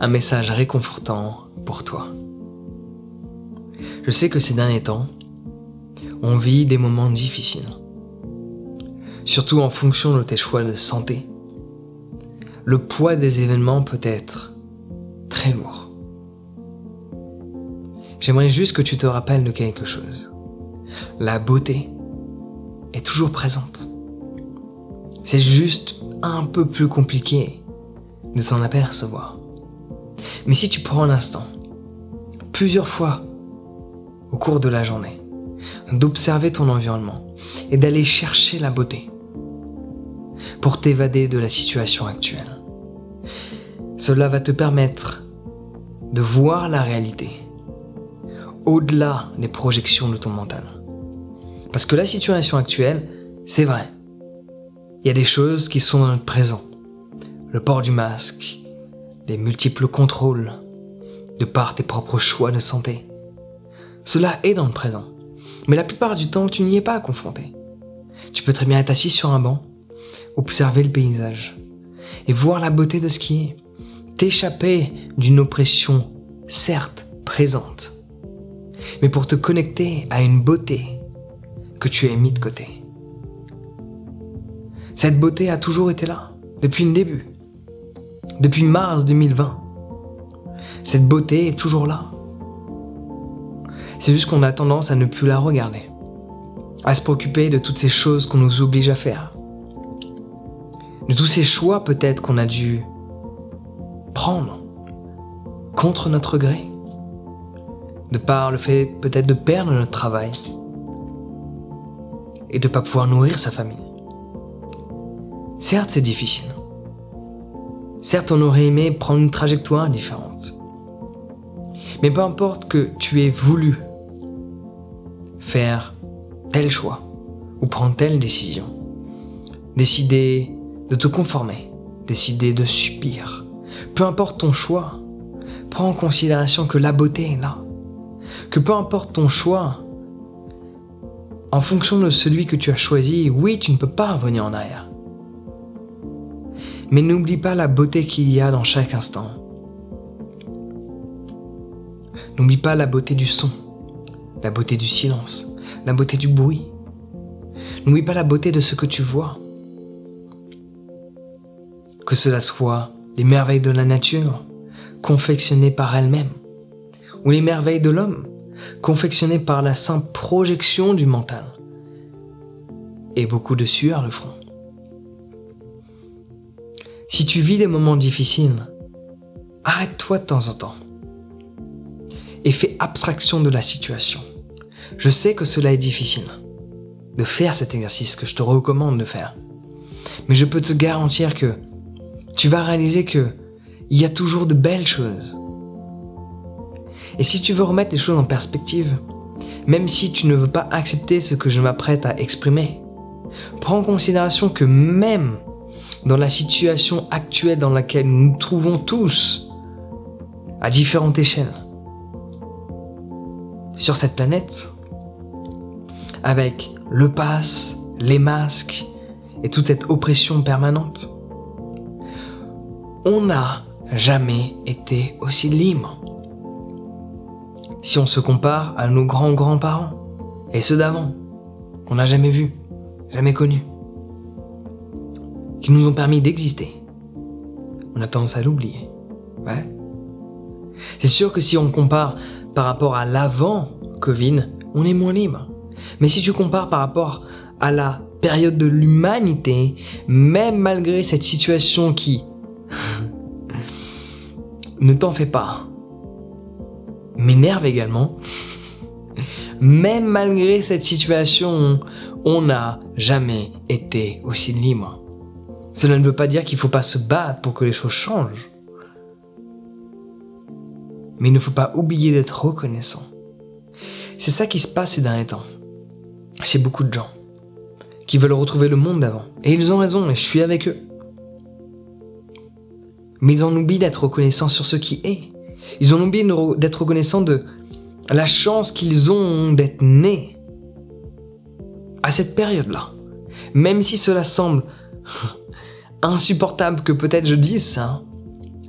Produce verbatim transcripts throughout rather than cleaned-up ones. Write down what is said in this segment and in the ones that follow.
un message réconfortant pour toi. Je sais que ces derniers temps, on vit des moments difficiles, surtout en fonction de tes choix de santé. Le poids des événements peut être très lourd. J'aimerais juste que tu te rappelles de quelque chose. La beauté est toujours présente. C'est juste un peu plus compliqué de s'en apercevoir. Mais si tu prends l'instant, plusieurs fois au cours de la journée, d'observer ton environnement et d'aller chercher la beauté pour t'évader de la situation actuelle. Cela va te permettre de voir la réalité au-delà des projections de ton mental. Parce que la situation actuelle, c'est vrai. Il y a des choses qui sont dans le présent. Le port du masque, les multiples contrôles, de par tes propres choix de santé. Cela est dans le présent. Mais la plupart du temps, tu n'y es pas confronté. Tu peux très bien être assis sur un banc, observer le paysage et voir la beauté de ce qui est, t'échapper d'une oppression certes présente, mais pour te connecter à une beauté que tu as mis de côté. Cette beauté a toujours été là, depuis le début, depuis mars deux mille vingt. Cette beauté est toujours là. C'est juste qu'on a tendance à ne plus la regarder, à se préoccuper de toutes ces choses qu'on nous oblige à faire, de tous ces choix peut-être qu'on a dû prendre contre notre gré, de par le fait peut-être de perdre notre travail et de ne pas pouvoir nourrir sa famille. Certes, c'est difficile. Certes, on aurait aimé prendre une trajectoire différente. Mais peu importe que tu aies voulu faire tel choix ou prendre telle décision, décider de te conformer, décider de subir, peu importe ton choix, prends en considération que la beauté est là, que peu importe ton choix, en fonction de celui que tu as choisi, oui, tu ne peux pas revenir en arrière. Mais n'oublie pas la beauté qu'il y a dans chaque instant. N'oublie pas la beauté du son, la beauté du silence, la beauté du bruit. N'oublie pas la beauté de ce que tu vois. Que cela soit les merveilles de la nature, confectionnées par elle-même, ou les merveilles de l'homme, confectionnées par la simple projection du mental, et beaucoup de sueur le front. Si tu vis des moments difficiles, arrête-toi de temps en temps. Et fais abstraction de la situation. Je sais que cela est difficile de faire cet exercice que je te recommande de faire. Mais je peux te garantir que tu vas réaliser qu'il y a toujours de belles choses. Et si tu veux remettre les choses en perspective, même si tu ne veux pas accepter ce que je m'apprête à exprimer, prends en considération que même dans la situation actuelle dans laquelle nous nous trouvons tous, à différentes échelles, sur cette planète, avec le pass, les masques et toute cette oppression permanente, on n'a jamais été aussi libre. Si on se compare à nos grands-grands-parents et ceux d'avant, qu'on n'a jamais vus, jamais connus, qui nous ont permis d'exister, on a tendance à l'oublier. Ouais. C'est sûr que si on compare par rapport à l'avant-Covid, on est moins libre. Mais si tu compares par rapport à la période de l'humanité, même malgré cette situation qui... ne t'en fais pas, m'énerve également, même malgré cette situation, on n'a jamais été aussi libre. Cela ne veut pas dire qu'il ne faut pas se battre pour que les choses changent. Mais il ne faut pas oublier d'être reconnaissant. C'est ça qui se passe ces derniers temps, chez beaucoup de gens, qui veulent retrouver le monde d'avant. Et ils ont raison, et je suis avec eux. Mais ils en oublient d'être reconnaissants sur ce qui est. Ils en oublient d'être reconnaissants de la chance qu'ils ont d'être nés à cette période-là. Même si cela semble insupportable que peut-être je dise ça,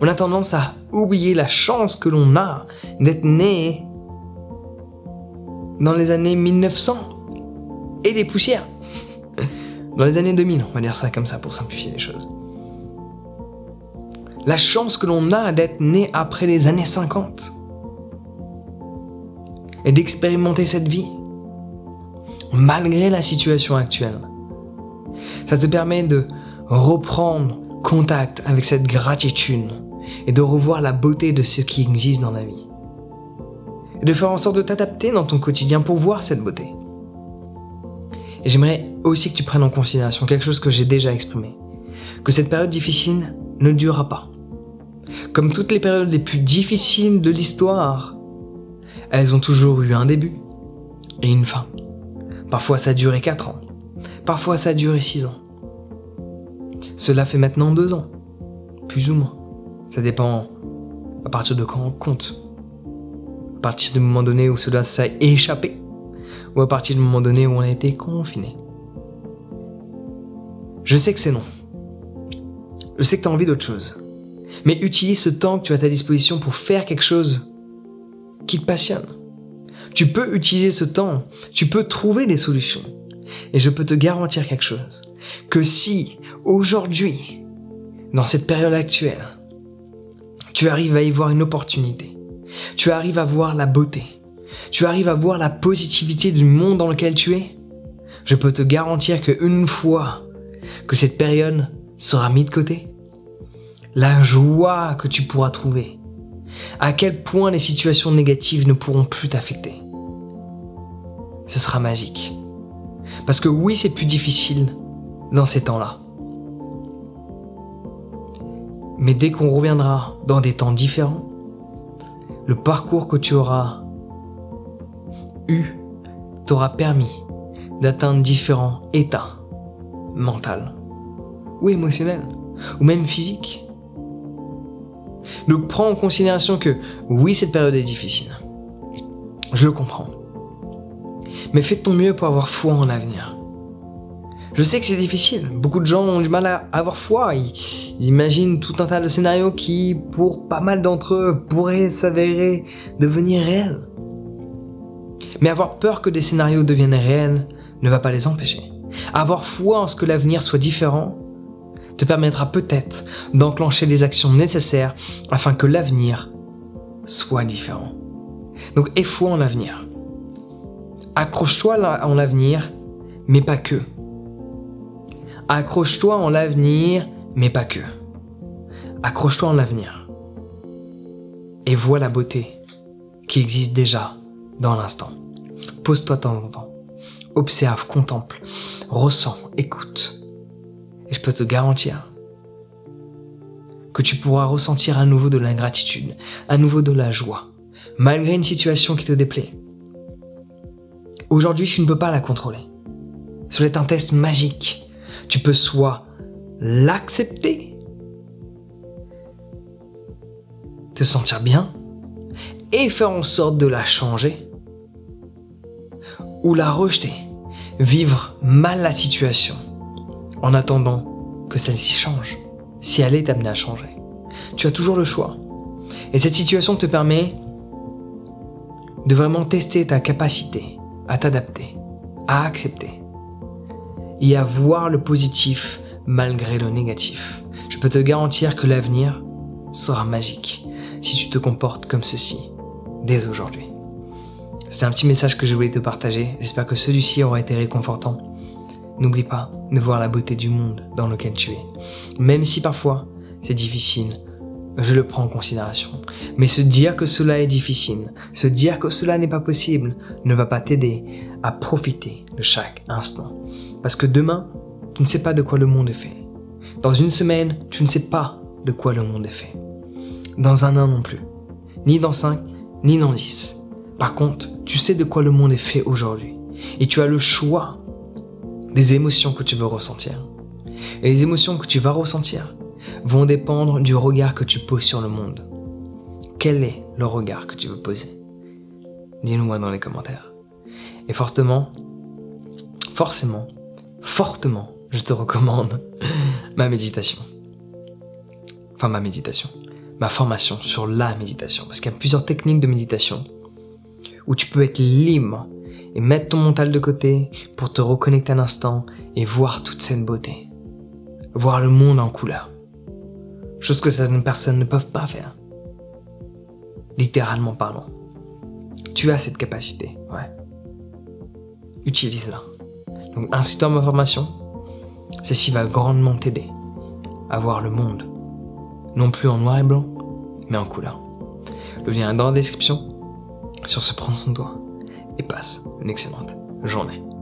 On a tendance à oublier la chance que l'on a d'être né dans les années mille neuf cents et des poussières. Dans les années deux mille, on va dire ça comme ça pour simplifier les choses. La chance que l'on a d'être né après les années cinquante et d'expérimenter cette vie, malgré la situation actuelle. Ça te permet de reprendre contact avec cette gratitude et de revoir la beauté de ce qui existe dans la vie. Et de faire en sorte de t'adapter dans ton quotidien pour voir cette beauté. Et j'aimerais aussi que tu prennes en considération quelque chose que j'ai déjà exprimé, que cette période difficile ne durera pas. Comme toutes les périodes les plus difficiles de l'histoire, elles ont toujours eu un début et une fin. Parfois ça a duré quatre ans, parfois ça a duré six ans. Cela fait maintenant deux ans, plus ou moins. Ça dépend à partir de quand on compte. À partir du moment donné où cela s'est échappé, ou à partir du moment donné où on a été confiné. Je sais que c'est long. Je sais que tu as envie d'autre chose. Mais utilise ce temps que tu as à ta disposition pour faire quelque chose qui te passionne. Tu peux utiliser ce temps, tu peux trouver des solutions. Et je peux te garantir quelque chose, que si, aujourd'hui, dans cette période actuelle, tu arrives à y voir une opportunité, tu arrives à voir la beauté, tu arrives à voir la positivité du monde dans lequel tu es, je peux te garantir qu'une fois que cette période sera mise de côté, la joie que tu pourras trouver, à quel point les situations négatives ne pourront plus t'affecter. Ce sera magique. Parce que oui, c'est plus difficile dans ces temps-là. Mais dès qu'on reviendra dans des temps différents, le parcours que tu auras eu t'aura permis d'atteindre différents états mentaux ou émotionnels ou même physiques. Donc prends en considération que oui, cette période est difficile, je le comprends, mais fais de ton mieux pour avoir foi en l'avenir. Je sais que c'est difficile, beaucoup de gens ont du mal à avoir foi, ils, ils imaginent tout un tas de scénarios qui, pour pas mal d'entre eux, pourraient s'avérer devenir réels. Mais avoir peur que des scénarios deviennent réels ne va pas les empêcher. Avoir foi en ce que l'avenir soit différent te permettra peut-être d'enclencher les actions nécessaires afin que l'avenir soit différent. Donc aie foi en l'avenir. Accroche-toi en l'avenir, mais pas que. Accroche-toi en l'avenir, mais pas que. Accroche-toi en l'avenir. Et vois la beauté qui existe déjà dans l'instant. Pose-toi de temps en temps. Observe, contemple, ressens, écoute. Et je peux te garantir que tu pourras ressentir à nouveau de la gratitude, à nouveau de la joie, malgré une situation qui te déplaît. Aujourd'hui, tu ne peux pas la contrôler. Cela est un test magique. Tu peux soit l'accepter, te sentir bien, et faire en sorte de la changer, ou la rejeter, vivre mal la situation, en attendant que celle-ci change, si elle est amenée à changer. Tu as toujours le choix. Et cette situation te permet de vraiment tester ta capacité à t'adapter, à accepter et à voir le positif malgré le négatif. Je peux te garantir que l'avenir sera magique si tu te comportes comme ceci dès aujourd'hui. C'est un petit message que je voulais te partager. J'espère que celui-ci aura été réconfortant. N'oublie pas de voir la beauté du monde dans lequel tu es. Même si parfois c'est difficile, je le prends en considération. Mais se dire que cela est difficile, se dire que cela n'est pas possible, ne va pas t'aider à profiter de chaque instant. Parce que demain, tu ne sais pas de quoi le monde est fait. Dans une semaine, tu ne sais pas de quoi le monde est fait. Dans un an non plus. Ni dans cinq, ni dans dix. Par contre, tu sais de quoi le monde est fait aujourd'hui. Et tu as le choix des émotions que tu veux ressentir. Et les émotions que tu vas ressentir vont dépendre du regard que tu poses sur le monde. Quel est le regard que tu veux poser? Dis-nous-moi dans les commentaires. Et fortement, forcément, fortement, je te recommande ma méditation. Enfin, ma méditation. ma formation sur la méditation, parce qu'il y a plusieurs techniques de méditation où tu peux être libre et mettre ton mental de côté pour te reconnecter à l'instant et voir toute cette beauté, voir le monde en couleur, chose que certaines personnes ne peuvent pas faire, littéralement parlant. Tu as cette capacité, ouais. Utilise-la. Donc inscris-toi à ma formation, celle-ci va grandement t'aider à voir le monde, non plus en noir et blanc, mais en couleur. Le lien est dans la description. Sur ce, prends soin de toi et passe une excellente journée.